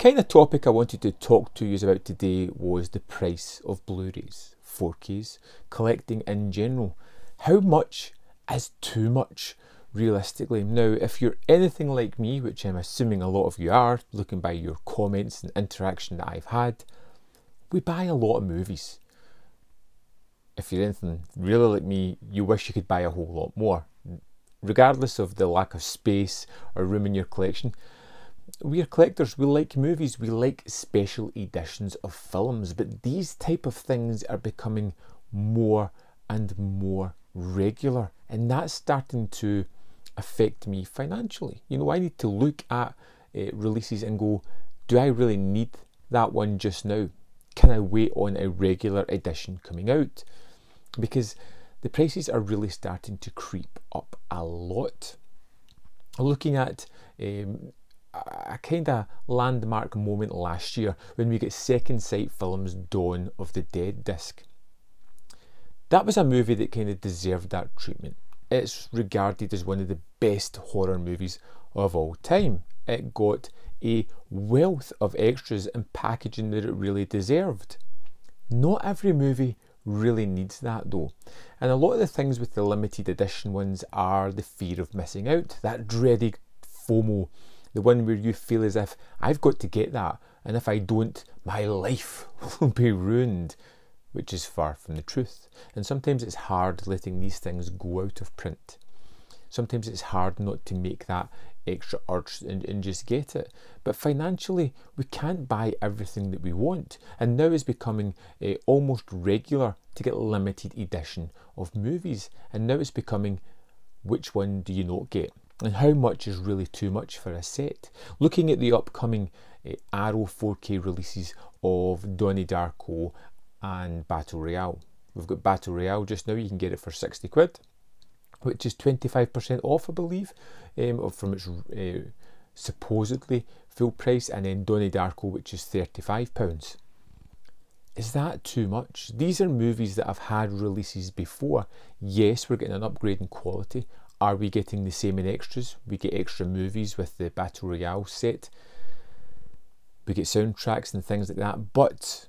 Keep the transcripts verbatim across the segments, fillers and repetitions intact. kind of topic I wanted to talk to you about today was the price of Blu-rays, four Ks, collecting in general. How much is too much, realistically? Now, if you're anything like me, which I'm assuming a lot of you are, looking by your comments and interaction that I've had, we buy a lot of movies. If you're anything really like me, you wish you could buy a whole lot more. Regardless of the lack of space or room in your collection, we are collectors, we like movies, we like special editions of films, but these type of things are becoming more and more regular, and that's starting to affect me financially. You know, I need to look at uh, releases and go, do I really need that one just now? Can I wait on a regular edition coming out? Because the prices are really starting to creep up a lot. Looking at um, a kind of landmark moment last year when we get Second Sight Films' Dawn of the Dead disc. That was a movie that kind of deserved that treatment. It's regarded as one of the best horror movies of all time. It got a wealth of extras and packaging that it really deserved. Not every movie really needs that though, and a lot of the things with the limited edition ones are the fear of missing out, that dreaded FOMO, the one where you feel as if I've got to get that, and if I don't, my life will be ruined, which is far from the truth. And sometimes it's hard letting these things go out of print. Sometimes it's hard not to make that extra urge and, and just get it. But financially, we can't buy everything that we want, and now it's becoming uh, almost regular to get limited edition of movies, and now it's becoming which one do you not get, and how much is really too much for a set. Looking at the upcoming uh, Arrow four K releases of Donnie Darko and Battle Royale. We've got Battle Royale just now, you can get it for sixty quid, which is twenty-five percent off, I believe, um, from its uh, supposedly full price, and then Donnie Darko, which is thirty-five pounds. Is that too much? These are movies that have had releases before. Yes, we're getting an upgrade in quality. Are we getting the same in extras? We get extra movies with the Battle Royale set. We get soundtracks and things like that, but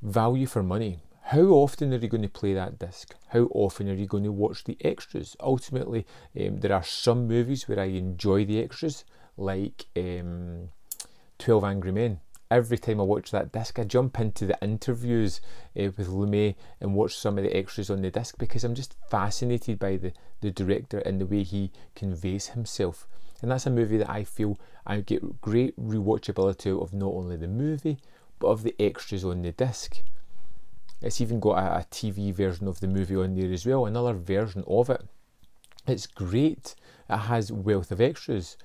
value for money. How often are you going to play that disc? How often are you going to watch the extras? Ultimately, um, there are some movies where I enjoy the extras, like um, twelve Angry Men. Every time I watch that disc, I jump into the interviews uh, with Lumet and watch some of the extras on the disc, because I'm just fascinated by the, the director and the way he conveys himself. And that's a movie that I feel I get great rewatchability out of, not only the movie, but of the extras on the disc. It's even got a, a T V version of the movie on there as well, another version of it. It's great, it has wealth of extras,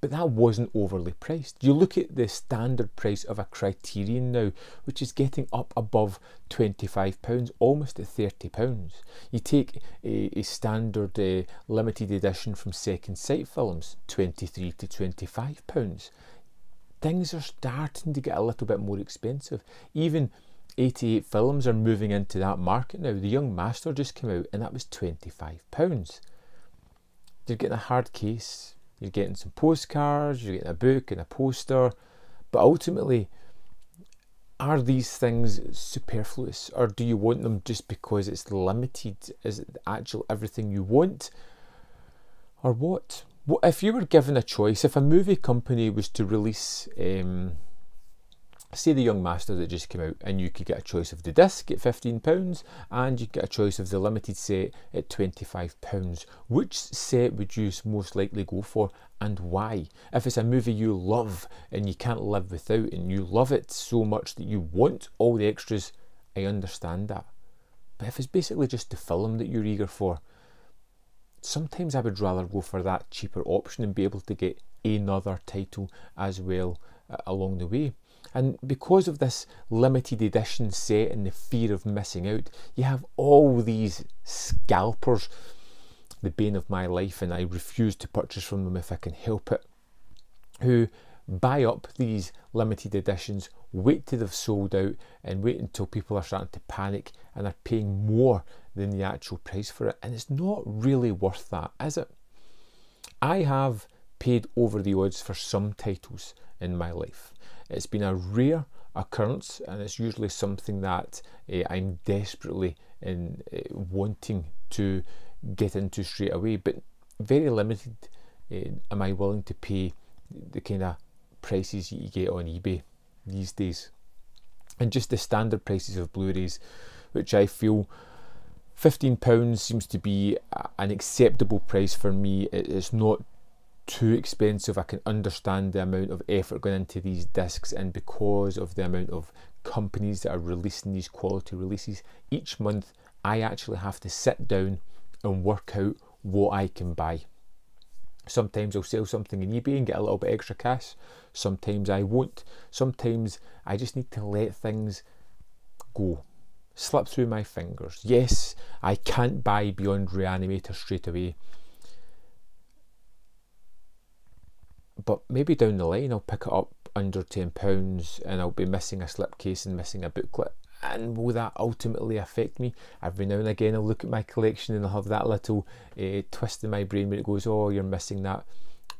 but that wasn't overly priced. You look at the standard price of a Criterion now, which is getting up above twenty-five pounds, almost at thirty pounds. You take a, a standard uh, limited edition from Second Sight Films, twenty-three to twenty-five pounds. Things are starting to get a little bit more expensive. Even eighty-eight Films are moving into that market now. The Young Master just came out and that was twenty-five pounds. You're getting a hard case, you're getting some postcards, you're getting a book and a poster, but ultimately, are these things superfluous, or do you want them just because it's limited? Is it actual everything you want, or what? Well, if you were given a choice, if a movie company was to release um, say The Young Master that just came out, and you could get a choice of the disc at fifteen pounds and you get a choice of the limited set at twenty-five pounds. Which set would you most likely go for, and why? If it's a movie you love and you can't live without, and you love it so much that you want all the extras, I understand that. But if it's basically just the film that you're eager for, sometimes I would rather go for that cheaper option and be able to get another title as well uh, along the way. And because of this limited edition set and the fear of missing out, you have all these scalpers, the bane of my life, and I refuse to purchase from them if I can help it, who buy up these limited editions, wait till they've sold out, and wait until people are starting to panic and are paying more than the actual price for it. And it's not really worth that, is it? I have paid over the odds for some titles in my life. It's been a rare occurrence, and it's usually something that uh, I'm desperately in, uh, wanting to get into straight away, but very limited uh, am I willing to pay the kind of prices you get on eBay these days. And just the standard prices of Blu-rays, which I feel fifteen pounds seems to be an acceptable price for me. It's not too expensive. I can understand the amount of effort going into these discs, and because of the amount of companies that are releasing these quality releases each month, I actually have to sit down and work out what I can buy. Sometimes I'll sell something on eBay and get a little bit extra cash, sometimes I won't, sometimes I just need to let things go, slip through my fingers. Yes, I can't buy Beyond Re-Animator straight away, but maybe down the line I'll pick it up under ten pounds and I'll be missing a slipcase and missing a booklet. And will that ultimately affect me? Every now and again I'll look at my collection and I'll have that little uh, twist in my brain where it goes, oh, you're missing that.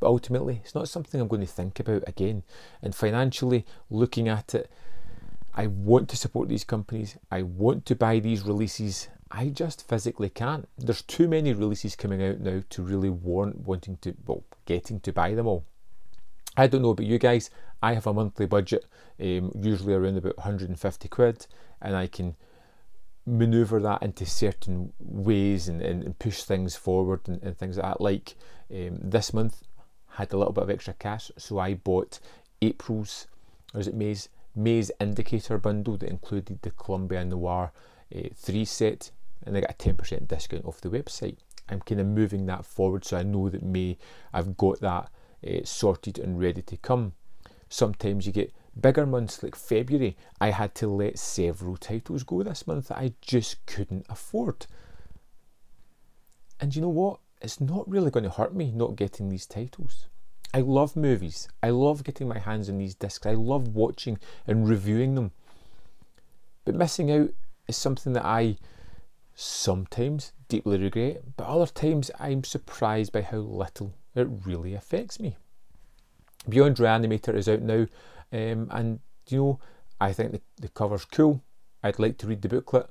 But ultimately it's not something I'm going to think about again. And financially, looking at it, I want to support these companies, I want to buy these releases, I just physically can't. There's too many releases coming out now to really warrant wanting to, well, getting to buy them all. I don't know about you guys, I have a monthly budget, um, usually around about a hundred and fifty quid, and I can manoeuvre that into certain ways and, and, and push things forward and, and things like that. Like um, this month, had a little bit of extra cash, so I bought April's, or is it May's, May's Indicator bundle that included the Columbia Noir uh, three set, and I got a ten percent discount off the website. I'm kind of moving that forward, so I know that May, I've got that Uh, sorted and ready to come. Sometimes you get bigger months like February. I had to let several titles go this month that I just couldn't afford. And you know what? It's not really going to hurt me not getting these titles. I love movies. I love getting my hands on these discs. I love watching and reviewing them. But missing out is something that I sometimes deeply regret, but other times I'm surprised by how little it really affects me. Beyond Re-Animator is out now, um, and you know, I think the, the cover's cool. I'd like to read the booklet,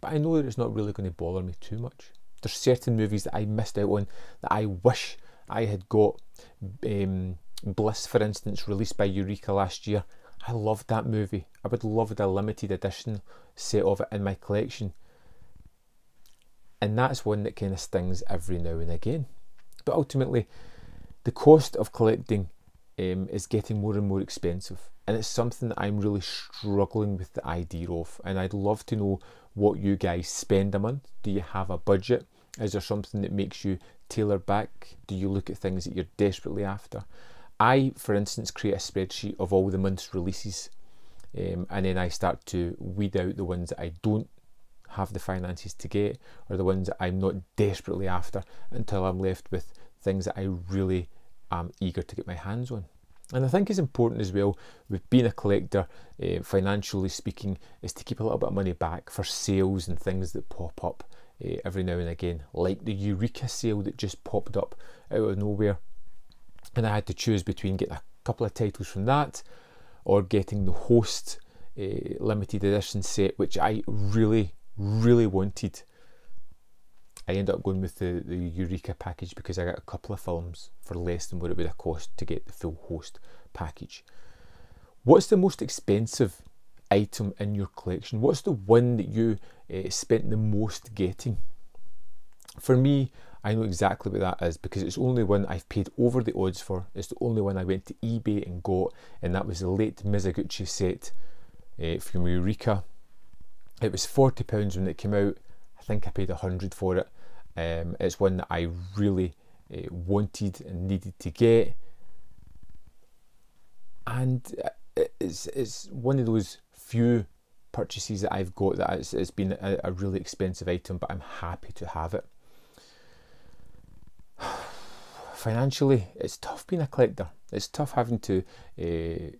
but I know that it's not really going to bother me too much. There's certain movies that I missed out on that I wish I had got. Um, Bliss, for instance, released by Eureka last year. I loved that movie. I would love a limited edition set of it in my collection. And that's one that kind of stings every now and again. But ultimately, the cost of collecting um, is getting more and more expensive, and it's something that I'm really struggling with the idea of. And I'd love to know what you guys spend a month. Do you have a budget? Is there something that makes you tailor back? Do you look at things that you're desperately after? I, for instance, create a spreadsheet of all the month's releases, um, and then I start to weed out the ones that I don't have the finances to get, or the ones that I'm not desperately after, until I'm left with things that I really am eager to get my hands on. And I think it's important as well, with being a collector, uh, financially speaking, is to keep a little bit of money back for sales and things that pop up uh, every now and again, like the Eureka sale that just popped up out of nowhere, and I had to choose between getting a couple of titles from that or getting the Host uh, limited edition set, which I really really wanted. I ended up going with the, the Eureka package because I got a couple of films for less than what it would have cost to get the full Host package. What's the most expensive item in your collection? What's the one that you uh, spent the most getting? For me, I know exactly what that is, because it's the only one I've paid over the odds for. It's the only one I went to eBay and got, and that was the late Mizoguchi set uh, from Eureka. It was forty pounds when it came out. I think I paid a hundred for it. Um, it's one that I really uh, wanted and needed to get. And it's, it's one of those few purchases that I've got that it's, it's been a, a really expensive item, but I'm happy to have it. Financially, it's tough being a collector. It's tough having to uh,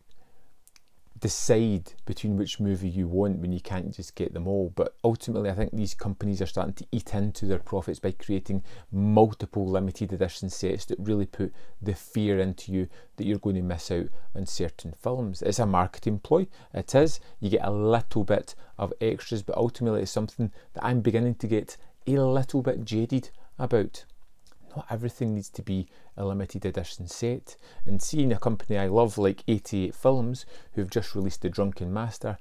decide between which movie you want when you can't just get them all. But ultimately, I think these companies are starting to eat into their profits by creating multiple limited edition sets that really put the fear into you that you're going to miss out on certain films. It's a marketing ploy, it is. You get a little bit of extras, but ultimately it's something that I'm beginning to get a little bit jaded about. Not everything needs to be a limited edition set, and seeing a company I love like eighty-eight Films, who've just released The Drunken Master,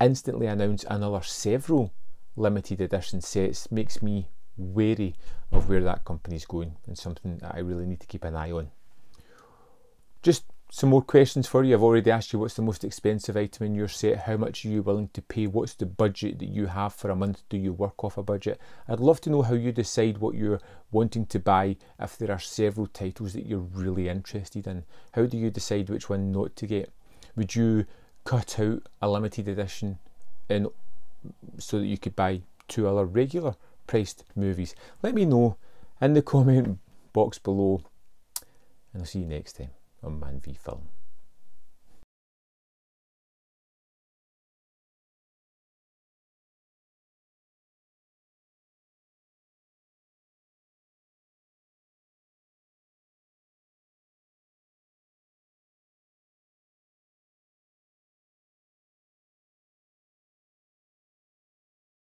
instantly announce another several limited edition sets makes me wary of where that company's going, and something that I really need to keep an eye on. Just some more questions for you. I've already asked you what's the most expensive item in your set, how much are you willing to pay, what's the budget that you have for a month, do you work off a budget? I'd love to know how you decide what you're wanting to buy if there are several titles that you're really interested in. How do you decide which one not to get? Would you cut out a limited edition in so that you could buy two other regular priced movies? Let me know in the comment box below, and I'll see you next time on Man v Film.